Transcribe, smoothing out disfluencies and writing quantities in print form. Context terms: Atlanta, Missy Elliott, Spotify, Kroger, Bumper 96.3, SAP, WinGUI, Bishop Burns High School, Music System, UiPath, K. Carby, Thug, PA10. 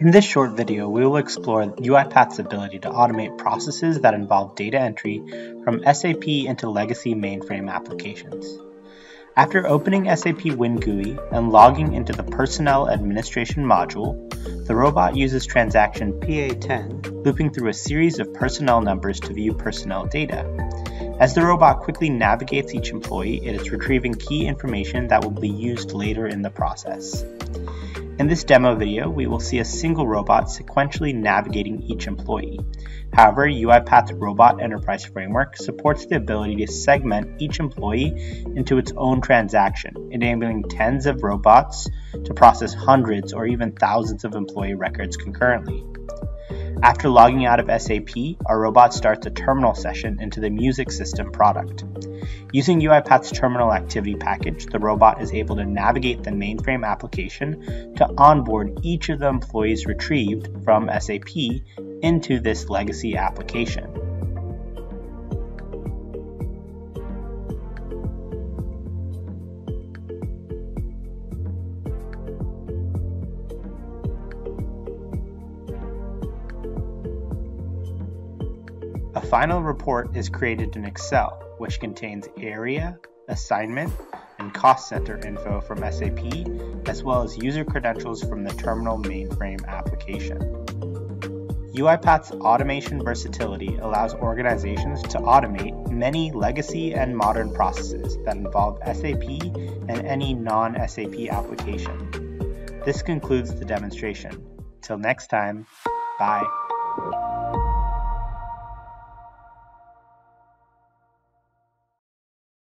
In this short video, we will explore UiPath's ability to automate processes that involve data entry from SAP into legacy mainframe applications. After opening SAP WinGUI and logging into the Personnel Administration module, the robot uses transaction PA10, looping through a series of personnel numbers to view personnel data. As the robot quickly navigates each employee, it is retrieving key information that will be used later in the process. In this demo video, we will see a single robot sequentially navigating each employee. However, UiPath's Robot Enterprise Framework supports the ability to segment each employee into its own transaction, enabling tens of robots to process hundreds or even thousands of employee records concurrently. After logging out of SAP, our robot starts a terminal session into the Music System product. Using UiPath's Terminal Activity Package, the robot is able to navigate the mainframe application to onboard each of the employees retrieved from SAP into this legacy application. A final report is created in Excel, which contains area, assignment, and cost center info from SAP, as well as user credentials from the terminal mainframe application. UiPath's automation versatility allows organizations to automate many legacy and modern processes that involve SAP and any non-SAP application. This concludes the demonstration. Till next time, bye.